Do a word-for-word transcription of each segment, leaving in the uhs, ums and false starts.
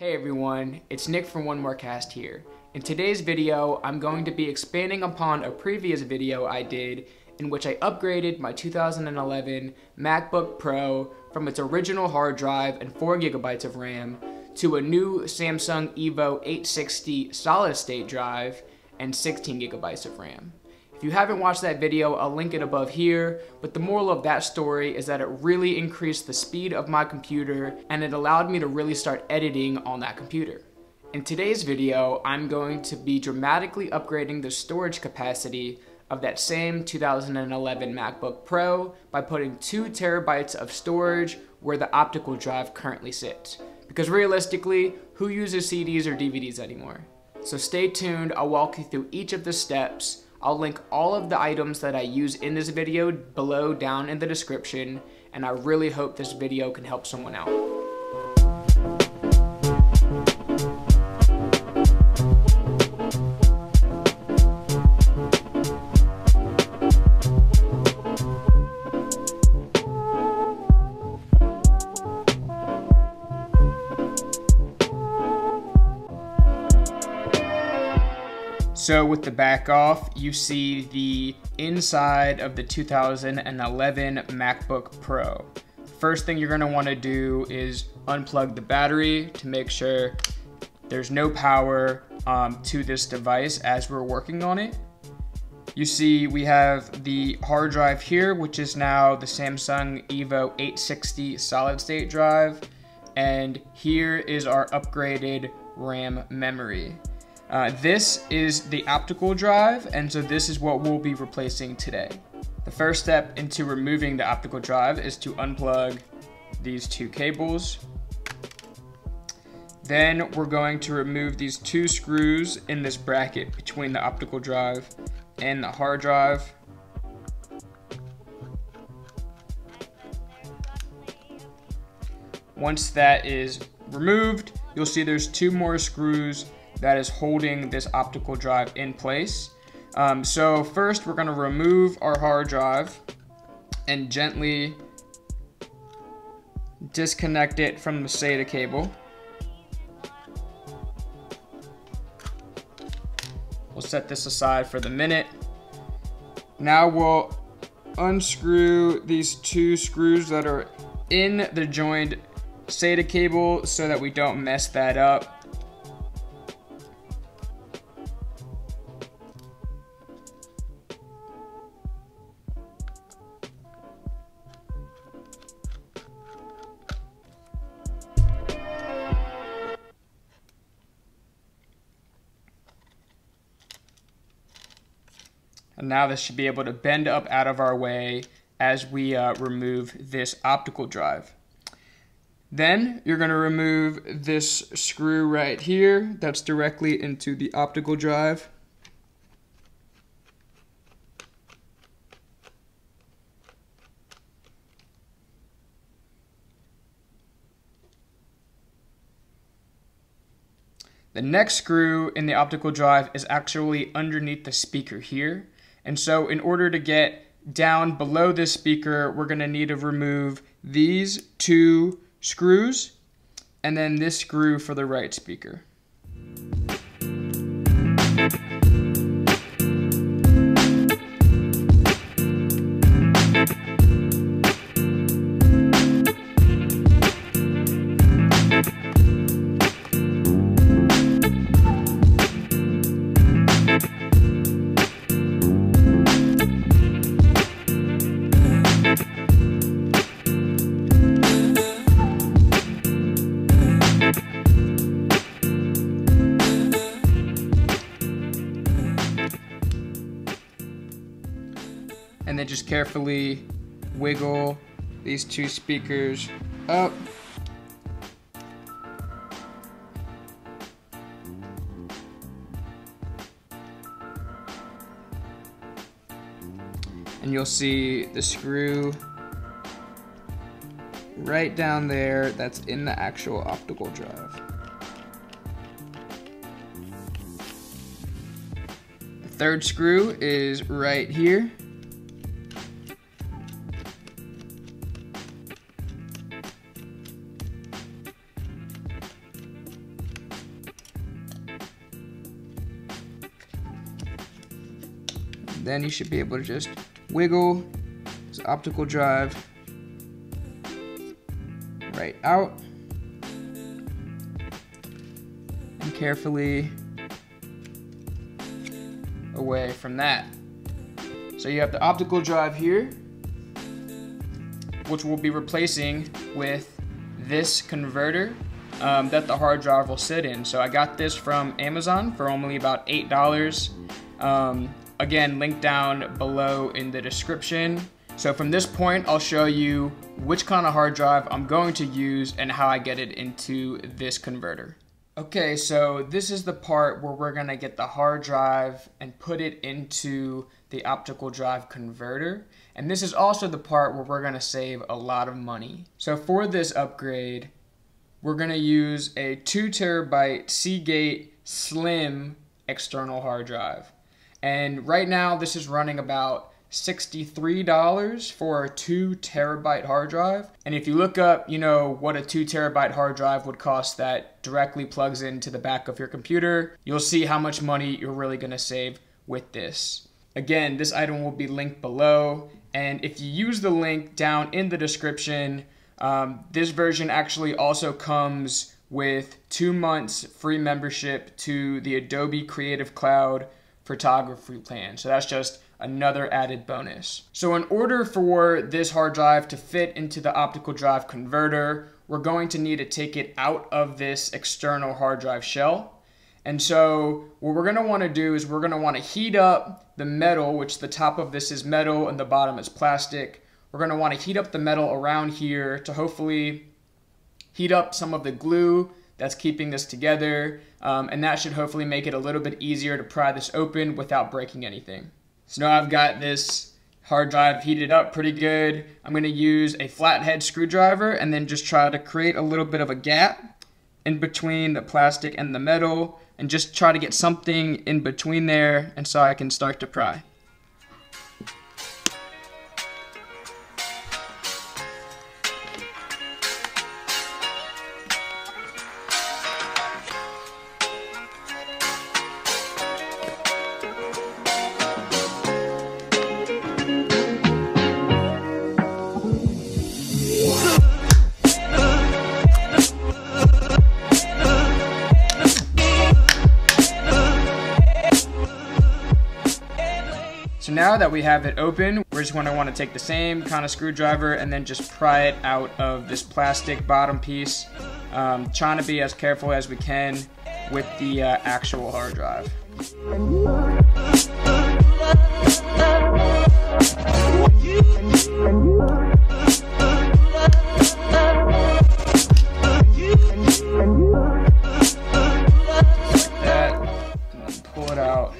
Hey everyone, it's Nick from One More Cast here. In today's video, I'm going to be expanding upon a previous video I did in which I upgraded my two thousand eleven MacBook Pro from its original hard drive and four gigabytes of RAM to a new Samsung Evo eight sixty solid-state drive and sixteen gigabytes of RAM. If you haven't watched that video, I'll link it above here, but the moral of that story is that it really increased the speed of my computer and it allowed me to really start editing on that computer. In today's video, I'm going to be dramatically upgrading the storage capacity of that same two thousand eleven MacBook Pro by putting two terabytes of storage where the optical drive currently sits. Because realistically, who uses C Ds or D V Ds anymore? So stay tuned, I'll walk you through each of the steps. I'll link all of the items that I use in this video below down in the description, and I really hope this video can help someone out. So with the back off, you see the inside of the two thousand eleven MacBook Pro. First thing you're gonna wanna do is unplug the battery to make sure there's no power um, to this device as we're working on it. You see we have the hard drive here, which is now the Samsung Evo eight sixty solid state drive. And here is our upgraded RAM memory. Uh, this is the optical drive, and so this is what we'll be replacing today. The first step into removing the optical drive is to unplug these two cables. Then we're going to remove these two screws in this bracket between the optical drive and the hard drive. Once that is removed, you'll see there's two more screws that is holding this optical drive in place. Um, so first we're gonna remove our hard drive and gently disconnect it from the SATA cable. We'll set this aside for the minute. Now we'll unscrew these two screws that are in the joined SATA cable so that we don't mess that up. And now this should be able to bend up out of our way as we uh, remove this optical drive. Then you're gonna remove this screw right here that's directly into the optical drive. The next screw in the optical drive is actually underneath the speaker here. And so in order to get down below this speaker, we're gonna need to remove these two screws and then this screw for the right speaker. And then just carefully wiggle these two speakers up. And you'll see the screw right down there that's in the actual optical drive. The third screw is right here. then you should be able to just wiggle this optical drive right out and carefully away from that. So you have the optical drive here, which we'll be replacing with this converter um, that the hard drive will sit in. So I got this from Amazon for only about eight dollars. Um, again, link down below in the description. So from this point, I'll show you which kind of hard drive I'm going to use and how I get it into this converter. Okay, so this is the part where we're gonna get the hard drive and put it into the optical drive converter. And this is also the part where we're gonna save a lot of money. So for this upgrade, we're gonna use a two terabyte Seagate Slim external hard drive. And right now this is running about sixty-three dollars for a two terabyte hard drive. And if you look up, you know, what a two terabyte hard drive would cost that directly plugs into the back of your computer, you'll see how much money you're really gonna save with this. Again, this item will be linked below. And if you use the link down in the description, um, this version actually also comes with two months free membership to the Adobe Creative Cloud photography plan. So that's just another added bonus. So in order for this hard drive to fit into the optical drive converter, we're going to need to take it out of this external hard drive shell. And so what we're gonna wanna do is we're gonna wanna heat up the metal, which the top of this is metal and the bottom is plastic. We're gonna wanna heat up the metal around here to hopefully heat up some of the glue that's keeping this together. Um, and that should hopefully make it a little bit easier to pry this open without breaking anything. So now I've got this hard drive heated up pretty good. I'm gonna use a flathead screwdriver and then just try to create a little bit of a gap in between the plastic and the metal and just try to get something in between there and so I can start to pry. So now that we have it open, we're just gonna wanna take the same kind of screwdriver and then just pry it out of this plastic bottom piece, um, trying to be as careful as we can with the uh, actual hard drive. Like that, and then pull it out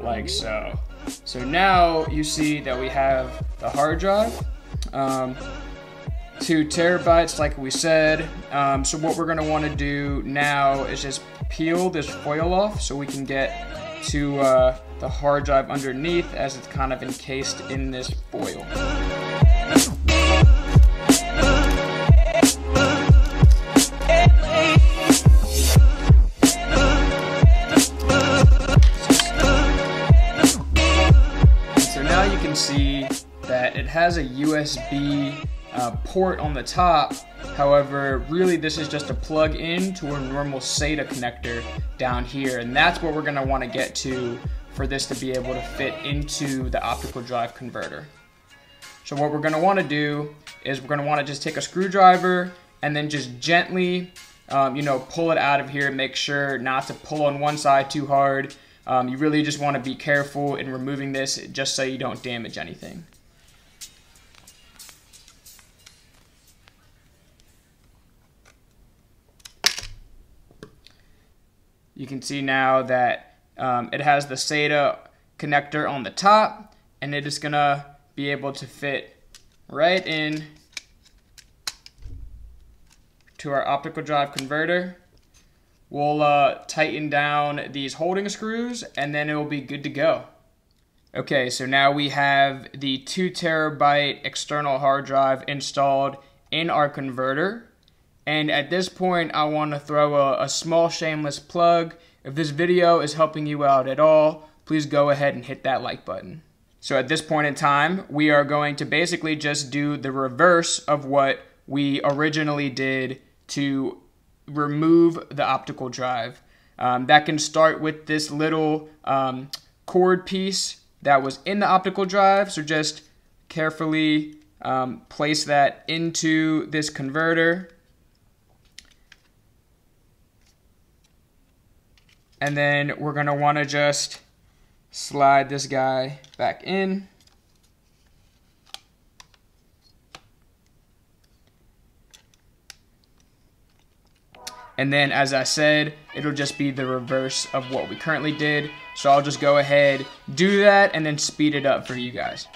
like so. So now you see that we have the hard drive, um, two terabytes like we said. Um, so what we're gonna wanna do now is just peel this foil off so we can get to uh, the hard drive underneath as it's kind of encased in this foil. See that it has a U S B uh, port on the top. However, really this is just a plug in to a normal SATA connector down here, and that's what we're gonna wanna get to for this to be able to fit into the optical drive converter. So what we're gonna wanna do is we're gonna wanna just take a screwdriver and then just gently, um, you know, pull it out of here and make sure not to pull on one side too hard. Um, you really just want to be careful in removing this just so you don't damage anything. You can see now that um, it has the SATA connector on the top and it is gonna be able to fit right in to our optical drive converter. We'll uh, tighten down these holding screws and then it will be good to go. Okay, so now we have the two terabyte external hard drive installed in our converter. And at this point, I wanna throw a, a small shameless plug. If this video is helping you out at all, please go ahead and hit that like button. So at this point in time, we are going to basically just do the reverse of what we originally did to remove the optical drive. Um, that can start with this little um, cord piece that was in the optical drive. So just carefully um, place that into this converter. And then we're gonna wanna just slide this guy back in. And then, as I said, it'll just be the reverse of what we currently did. So I'll just go ahead, do that, and then speed it up for you guys.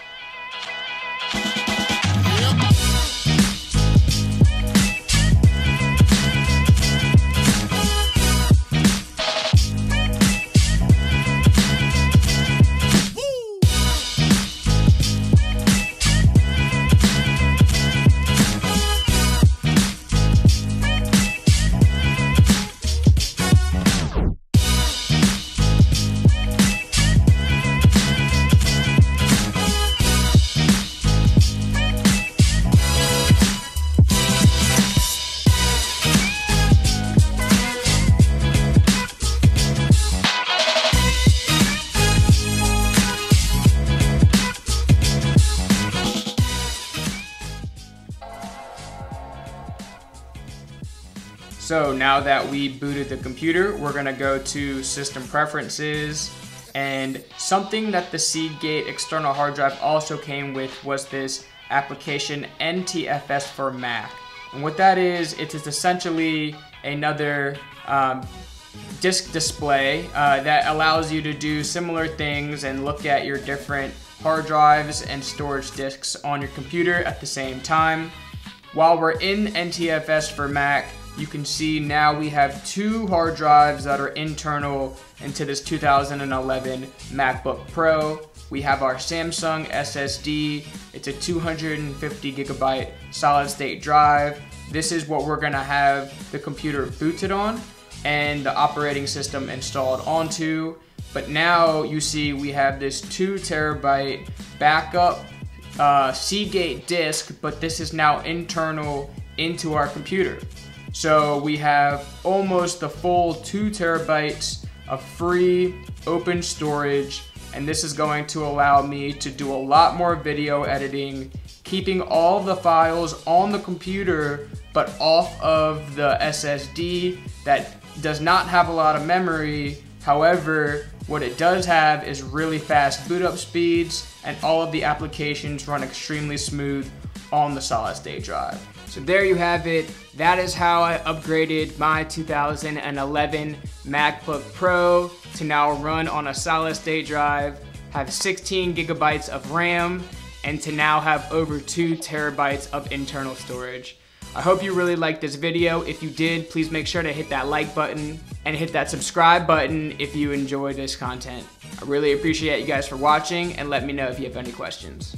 So now that we booted the computer, we're gonna go to System Preferences, and something that the Seagate external hard drive also came with was this application N T F S for Mac. And what that is, it is essentially another um, disk display uh, that allows you to do similar things and look at your different hard drives and storage disks on your computer at the same time. While we're in N T F S for Mac, you can see now we have two hard drives that are internal into this two thousand eleven MacBook Pro. We have our Samsung S S D. It's a two hundred fifty gigabyte solid state drive. This is what we're gonna have the computer booted on and the operating system installed onto. But now you see we have this two terabyte backup uh, Seagate disk, but this is now internal into our computer. So we have almost the full two terabytes of free open storage, and this is going to allow me to do a lot more video editing, keeping all the files on the computer but off of the S S D that does not have a lot of memory. However, what it does have is really fast boot up speeds, and all of the applications run extremely smooth on the solid state drive. So there you have it. That is how I upgraded my two thousand eleven MacBook Pro to now run on a solid state drive, have sixteen gigabytes of RAM, and to now have over two terabytes of internal storage. I hope you really liked this video. If you did, please make sure to hit that like button and hit that subscribe button if you enjoy this content. I really appreciate you guys for watching, and let me know if you have any questions.